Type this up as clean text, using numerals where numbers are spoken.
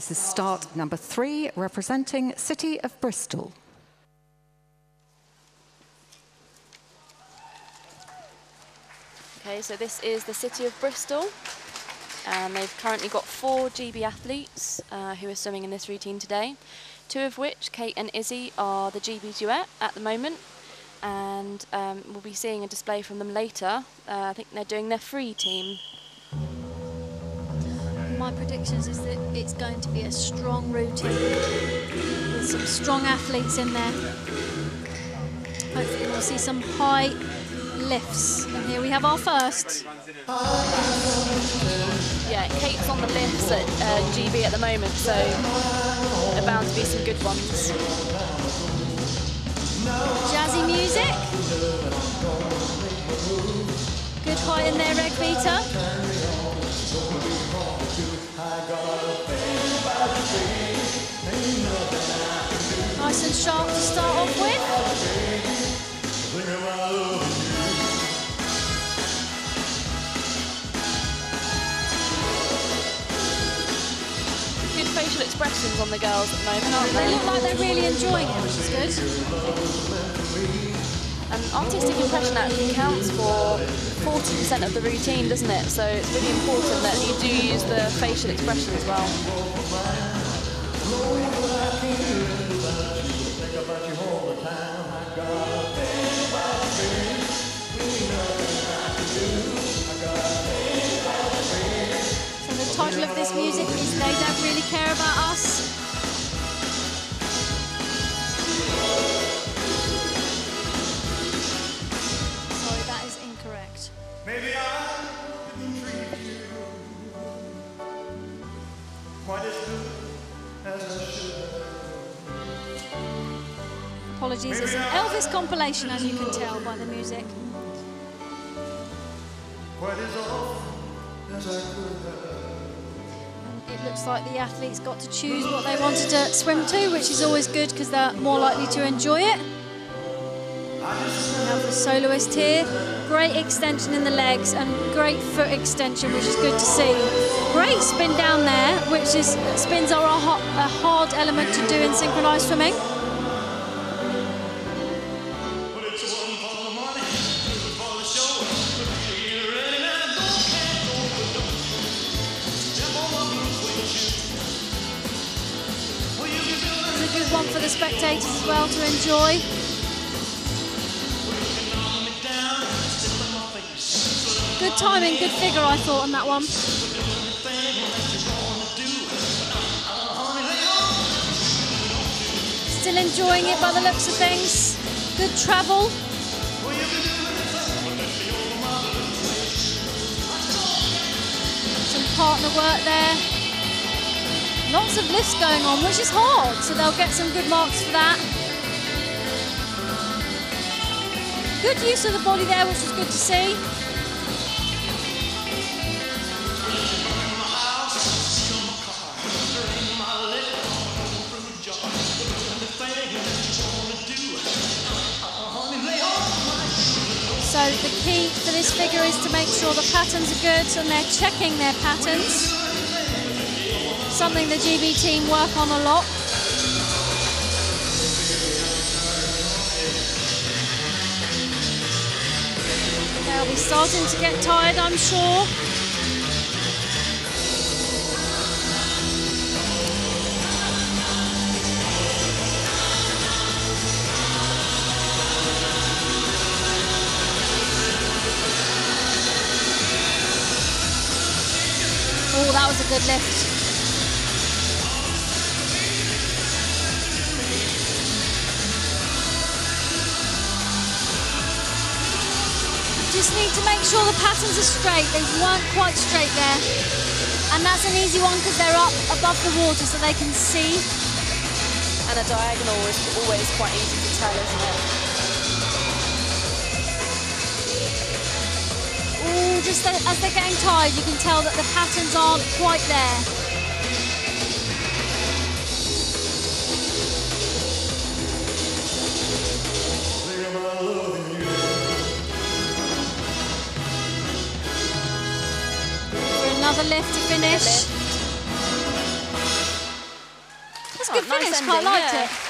This is start number 3, representing City of Bristol. Okay, so this is the City of Bristol. And they've currently got 4 GB athletes who are swimming in this routine today, 2 of which, Kate and Izzy, are the GB duet at the moment. And we'll be seeing a display from them later. I think they're doing their free team. My predictions is that it's going to be a strong routine with some strong athletes in there. Hopefully we'll see some high lifts. And here we have our first. Yeah, Kate's on the lifts at GB at the moment, so there are bound to be some good ones. Jazzy music. Good height in there, Reg Vita. Nice and sharp to start off with. Good facial expressions on the girls at the moment, aren't they? They look like they're really enjoying it, which is good. And artistic impression actually counts for 40% of the routine, doesn't it? So it's really important that you do use the facial expression as well. So the title of this music is They Don't Really Care About Us. Maybe I didn't treat you quite as good as I should. Apologies, it's an Elvis compilation, as you can tell by the music. Quite as often as I could. It looks like the athletes got to choose what they wanted to swim to, which is always good because they're more likely to enjoy it. We have the soloist here. Great extension in the legs and great foot extension, which is good to see. Great spin down there, which is spins are a hard element to do in synchronised swimming. It's a good one for the spectators as well to enjoy. Good timing, good figure, I thought, on that one. Still enjoying it by the looks of things. Good travel. Some partner work there. Lots of lifts going on, which is hard, so they'll get some good marks for that. Good use of the body there, which is good to see. So the key for this figure is to make sure the patterns are good and they're checking their patterns. Something the GB team work on a lot. They'll be starting to get tired, I'm sure. Oh, that was a good lift. Just need to make sure the patterns are straight. They weren't quite straight there. And that's an easy one because they're up above the water so they can see. And a diagonal is always quite easy to tell, isn't it? Just as they're getting tired, you can tell that the patterns aren't quite there. For another lift to finish. That's a good finish, nice ending, quite liked it.